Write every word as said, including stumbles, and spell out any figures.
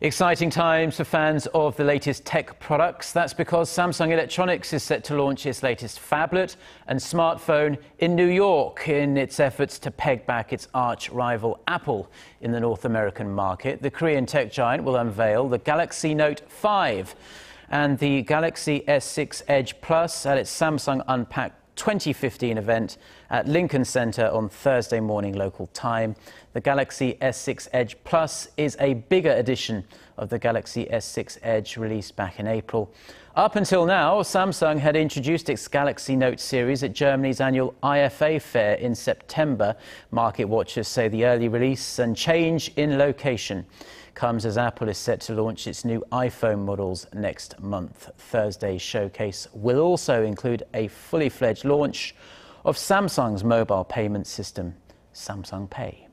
Exciting times for fans of the latest tech products. That's because Samsung Electronics is set to launch its latest phablet and smartphone in New York in its efforts to peg back its arch rival Apple in the North American market. The Korean tech giant will unveil the Galaxy Note five and the Galaxy S six Edge Plus at its Samsung Unpacked twenty fifteen event at Lincoln Center on Thursday morning local time. The Galaxy S six Edge Plus is a bigger edition of the Galaxy S six Edge released back in April. Up until now, Samsung had introduced its Galaxy Note series at Germany's annual I F A fair in September. Market watchers say the early release and change in location comes as Apple is set to launch its new iPhone models next month. Thursday's showcase will also include a fully fledged launch of Samsung's mobile payment system, Samsung Pay.